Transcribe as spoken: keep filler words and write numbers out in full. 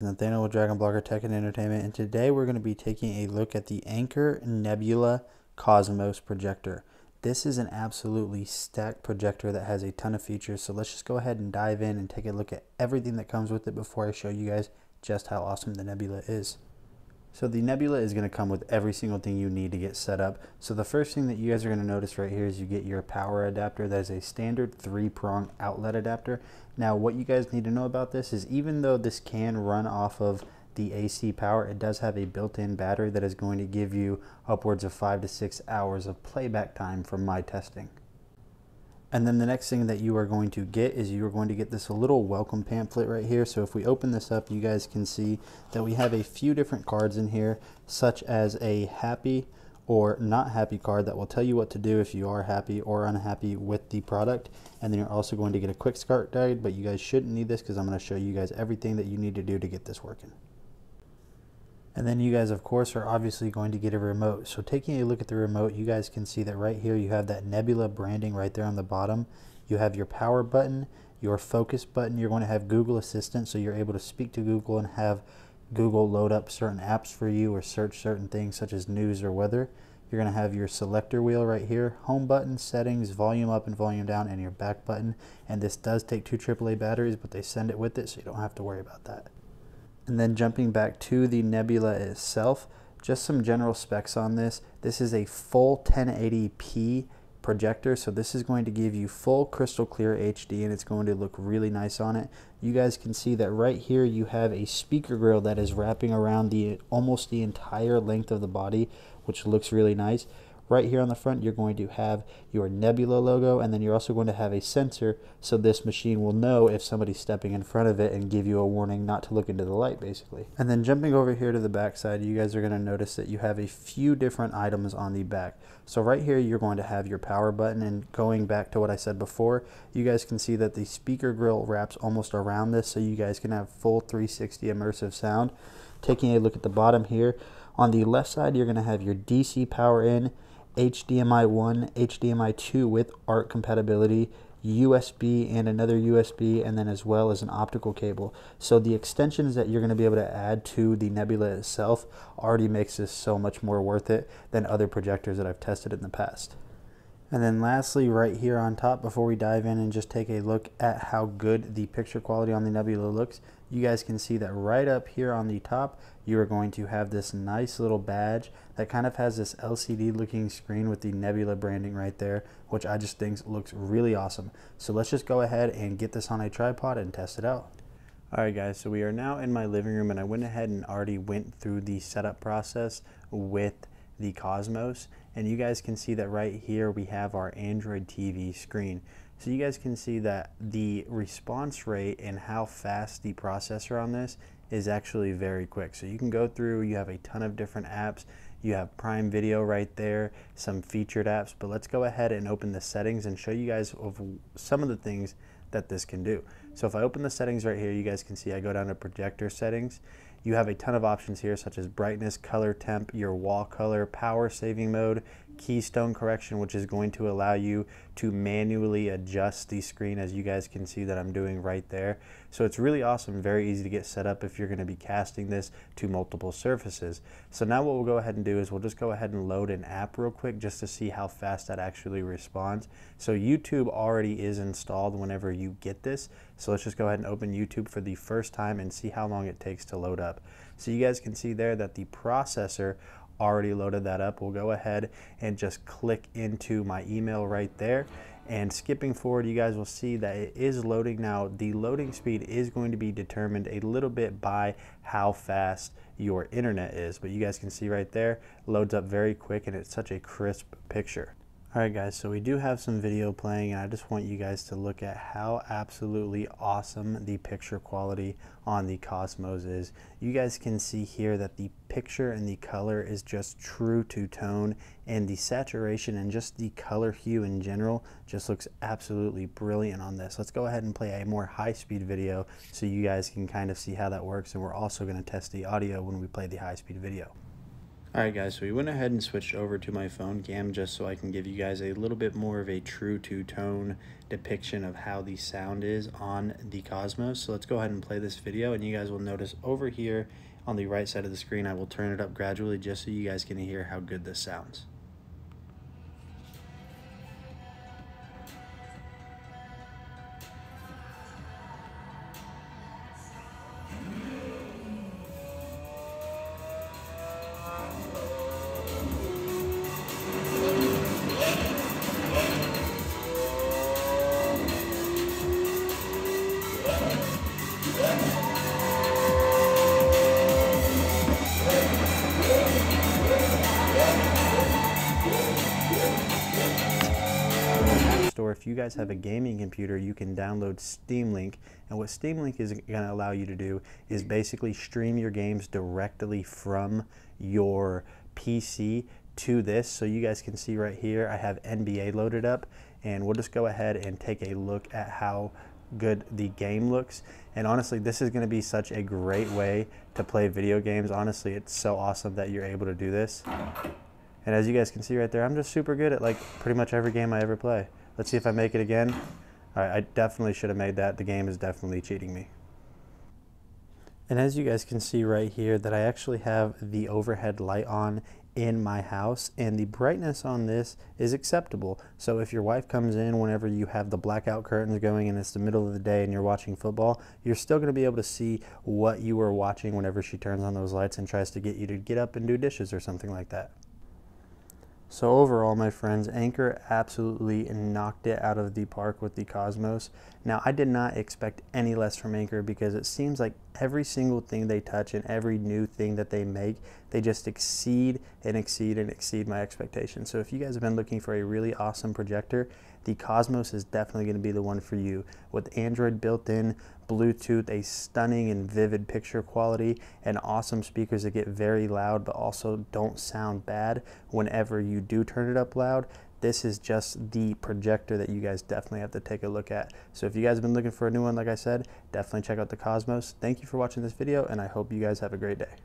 Nathaniel with Dragon Blogger Tech and Entertainment, and today we're going to be taking a look at the Anker Nebula Cosmos projector. This is an absolutely stacked projector that has a ton of features, so let's just go ahead and dive in and take a look at everything that comes with it before I show you guys just how awesome the Nebula is. So the Nebula is going to come with every single thing you need to get set up. So the first thing that you guys are going to notice right here is you get your power adapter. That is a standard three-prong outlet adapter. Now what you guys need to know about this is even though this can run off of the A C power, it does have a built-in battery that is going to give you upwards of five to six hours of playback time from my testing. And then the next thing that you are going to get is you are going to get this little welcome pamphlet right here. So if we open this up, you guys can see that we have a few different cards in here, such as a happy or not happy card that will tell you what to do if you are happy or unhappy with the product. And then you're also going to get a quick start guide, but you guys shouldn't need this because I'm going to show you guys everything that you need to do to get this working. And then you guys, of course, are obviously going to get a remote. So taking a look at the remote, you guys can see that right here you have that Nebula branding right there on the bottom. You have your power button, your focus button. You're going to have Google Assistant, so you're able to speak to Google and have Google load up certain apps for you or search certain things such as news or weather. You're going to have your selector wheel right here, home button, settings, volume up and volume down, and your back button. And this does take two triple A batteries, but they send it with it, so you don't have to worry about that. And then jumping back to the Nebula itself, just some general specs on this. This is a full ten eighty p projector, so this is going to give you full crystal clear H D, and it's going to look really nice on it. You guys can see that right here you have a speaker grill that is wrapping around the almost the entire length of the body, which looks really nice. Right here on the front, you're going to have your Nebula logo, and then you're also going to have a sensor, so this machine will know if somebody's stepping in front of it and give you a warning not to look into the light, basically. And then jumping over here to the back side, you guys are going to notice that you have a few different items on the back. So right here, you're going to have your power button, and going back to what I said before, you guys can see that the speaker grill wraps almost around this, so you guys can have full three sixty immersive sound. Taking a look at the bottom here, on the left side, you're going to have your D C power in, H D M I one, H D M I two with A R C compatibility, U S B and another U S B, and then as well as an optical cable. So the extensions that you're going to be able to add to the Nebula itself already makes this so much more worth it than other projectors that I've tested in the past. And then lastly, right here on top, before we dive in and just take a look at how good the picture quality on the Nebula looks, you guys can see that right up here on the top, you are going to have this nice little badge that kind of has this L C D looking screen with the Nebula branding right there, which I just think looks really awesome. So let's just go ahead and get this on a tripod and test it out. Alright guys, so we are now in my living room, and I went ahead and already went through the setup process with the Cosmos, and you guys can see that right here we have our Android T V screen. So you guys can see that the response rate and how fast the processor on this is actually very quick. So you can go through, you have a ton of different apps, you have Prime Video right there, some featured apps, but let's go ahead and open the settings and show you guys of some of the things that this can do. So if I open the settings right here, you guys can see I go down to projector settings. You have a ton of options here, such as brightness, color temp, your wall color, power saving mode, keystone correction, which is going to allow you to manually adjust the screen, as you guys can see that I'm doing right there. So it's really awesome, very easy to get set up if you're going to be casting this to multiple surfaces. So now what we'll go ahead and do is we'll just go ahead and load an app real quick just to see how fast that actually responds. So YouTube already is installed whenever you get this, so let's just go ahead and open YouTube for the first time and see how long it takes to load up. So you guys can see there that the processor already loaded that up. We'll go ahead and just click into my email right there, and skipping forward, you guys will see that it is loading now. The loading speed is going to be determined a little bit by how fast your internet is, but you guys can see right there, loads up very quick, and it's such a crisp picture. Alright guys, so we do have some video playing, and I just want you guys to look at how absolutely awesome the picture quality on the Cosmos is. You guys can see here that the picture and the color is just true to tone, and the saturation and just the color hue in general just looks absolutely brilliant on this. Let's go ahead and play a more high-speed video so you guys can kind of see how that works, and we're also going to test the audio when we play the high-speed video. Alright guys, so we went ahead and switched over to my phone cam just so I can give you guys a little bit more of a true two-tone depiction of how the sound is on the Cosmos. So let's go ahead and play this video, and you guys will notice over here on the right side of the screen I will turn it up gradually just so you guys can hear how good this sounds. If you guys have a gaming computer, you can download Steam Link, and what Steam Link is going to allow you to do is basically stream your games directly from your P C to this. So you guys can see right here I have N B A loaded up, and we'll just go ahead and take a look at how good the game looks. And honestly, this is going to be such a great way to play video games. Honestly, it's so awesome that you're able to do this. And as you guys can see right there, I'm just super good at like pretty much every game I ever play. Let's see if I make it again. All right, I definitely should have made that. The game is definitely cheating me. And as you guys can see right here that I actually have the overhead light on in my house, and the brightness on this is acceptable. So if your wife comes in whenever you have the blackout curtains going and it's the middle of the day and you're watching football, you're still gonna be able to see what you were watching whenever she turns on those lights and tries to get you to get up and do dishes or something like that. So overall, my friends, Anker absolutely knocked it out of the park with the Cosmos. Now, I did not expect any less from Anker, because it seems like every single thing they touch and every new thing that they make, they just exceed and exceed and exceed my expectations. So if you guys have been looking for a really awesome projector, the Cosmos is definitely going to be the one for you. With Android built in, Bluetooth, a stunning and vivid picture quality, and awesome speakers that get very loud but also don't sound bad whenever you do turn it up loud, this is just the projector that you guys definitely have to take a look at. So if you guys have been looking for a new one, like I said, definitely check out the Cosmos. Thank you for watching this video, and I hope you guys have a great day.